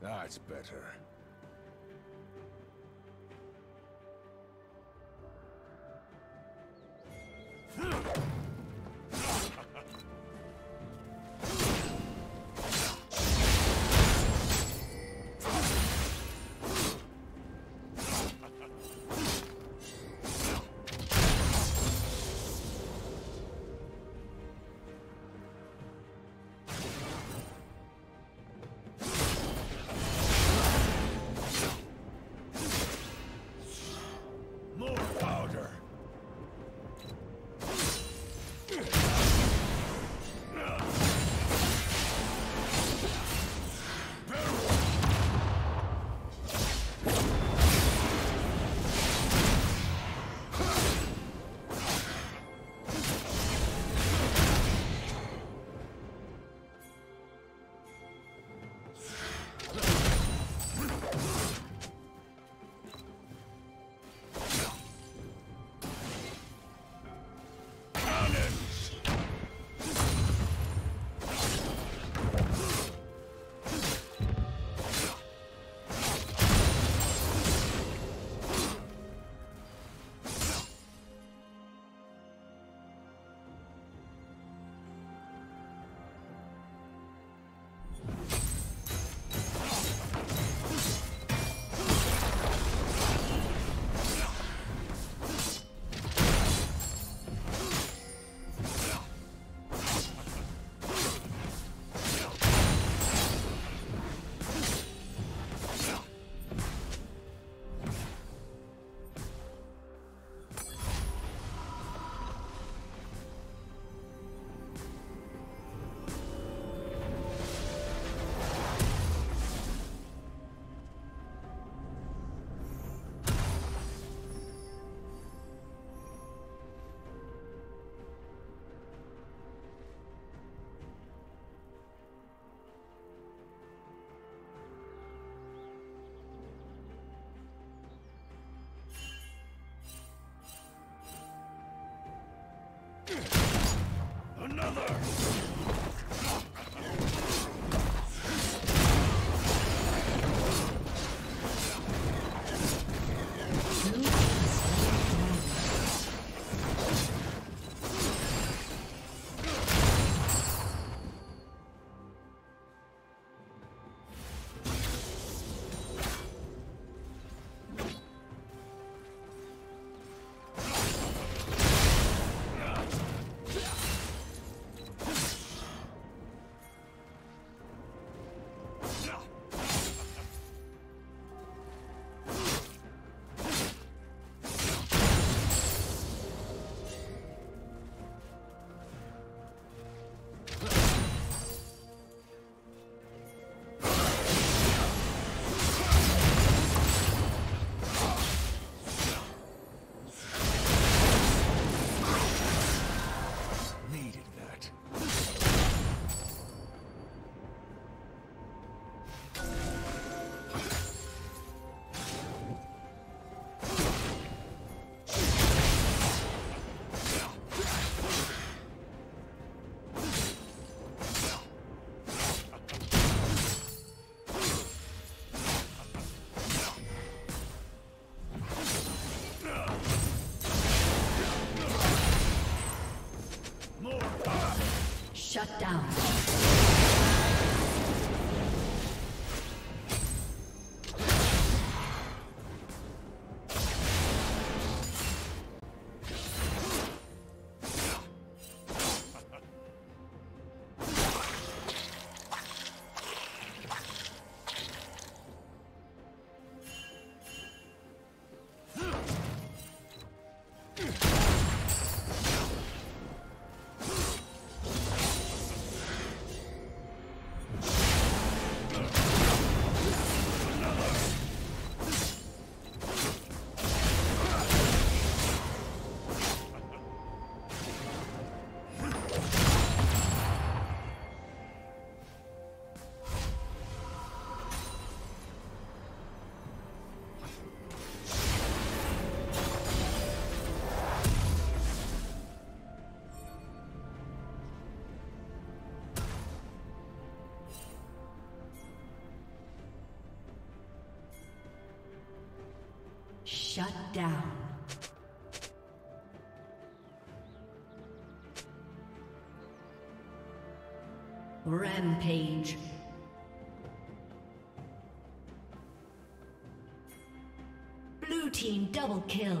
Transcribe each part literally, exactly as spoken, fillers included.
That's better. Shut down. Shut down. Rampage. Blue team double kill.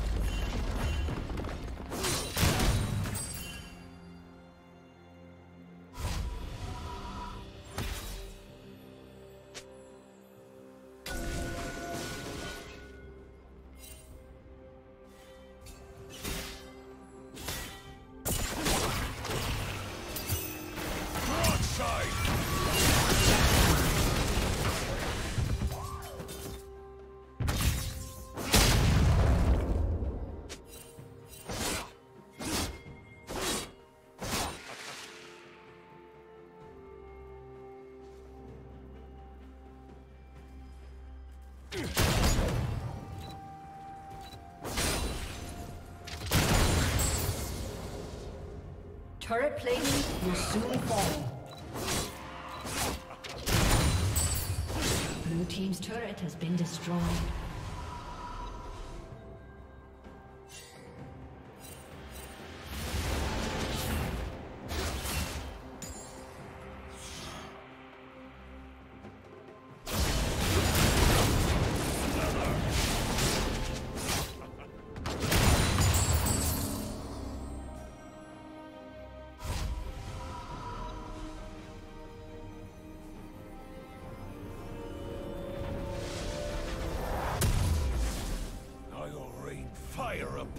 Turret plating will soon fall. Blue team's turret has been destroyed.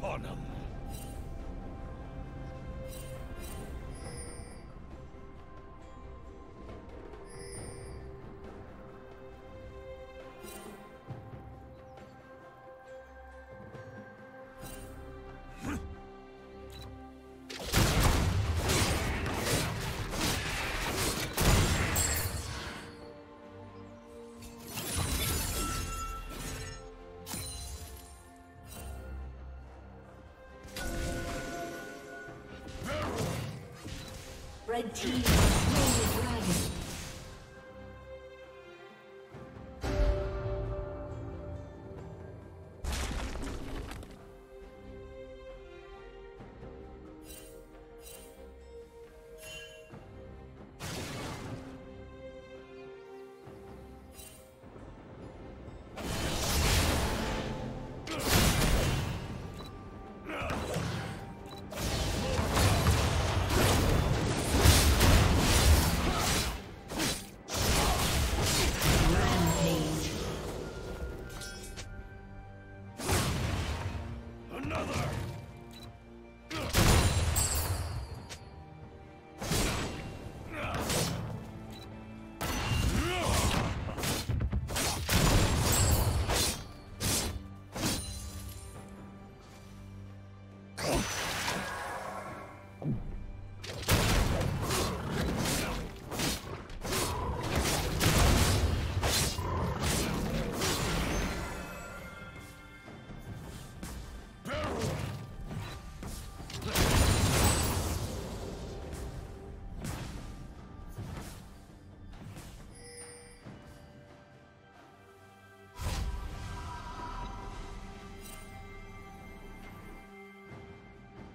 Upon him. Red team has slain the dragon.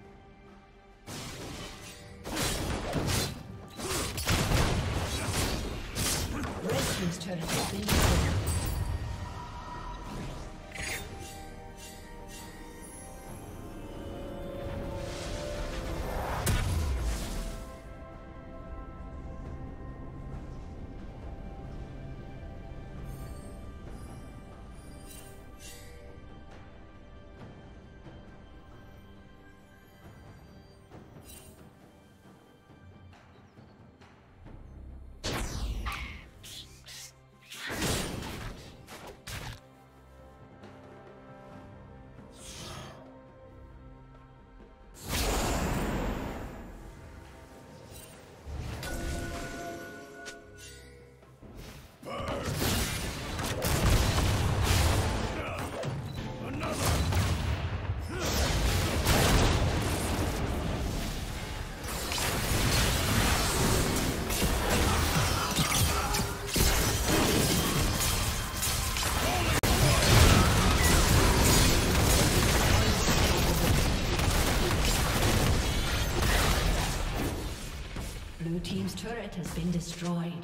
Turret has been destroyed. Blue team's turret has been destroyed.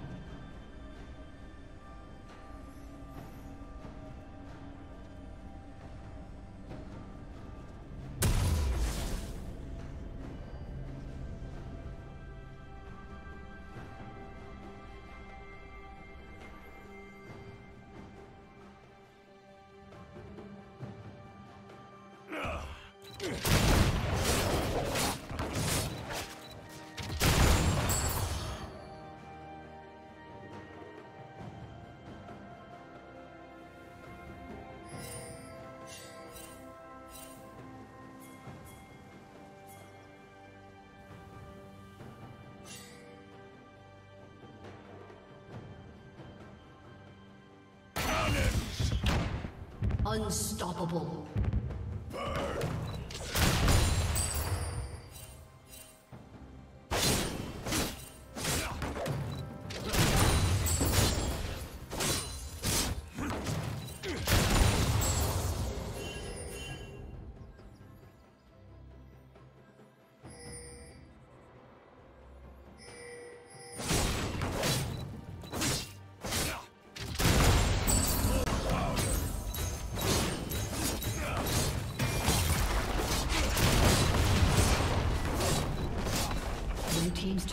Unstoppable. Team's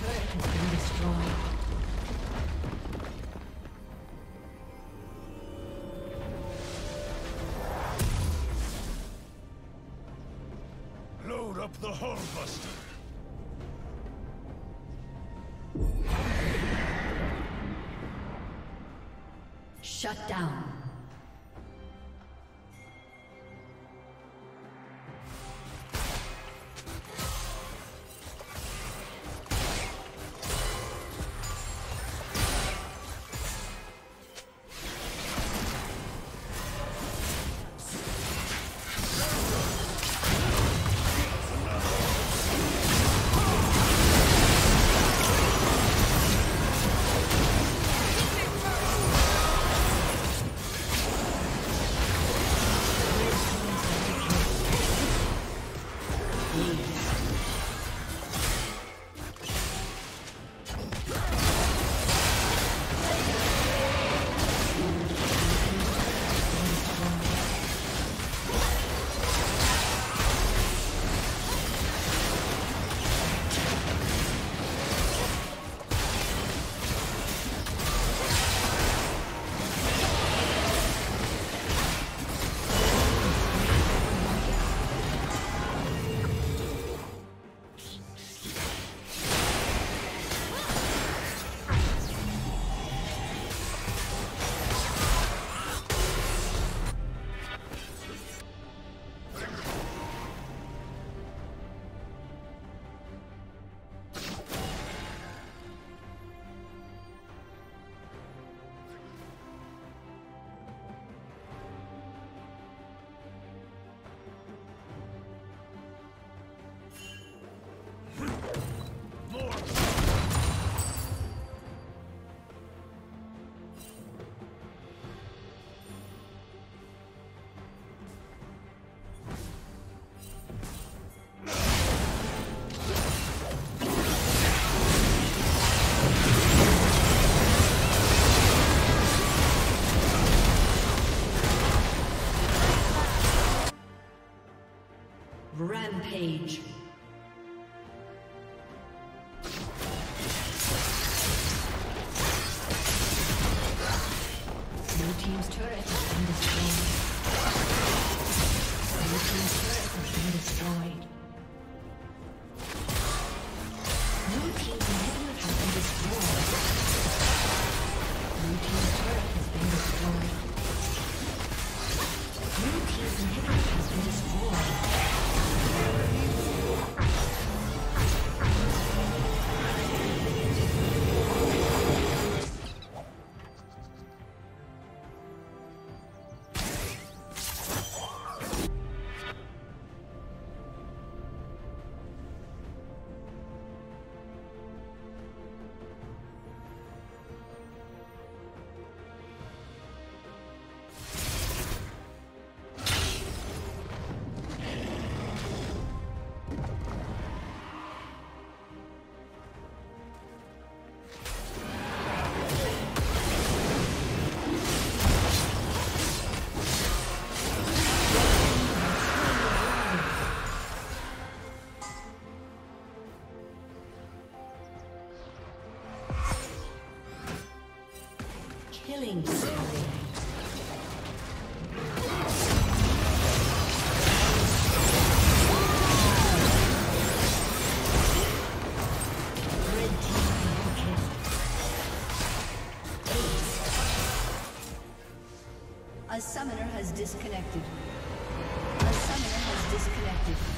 turret has been destroyed. Page. Killing spree. A summoner has disconnected. A summoner has disconnected.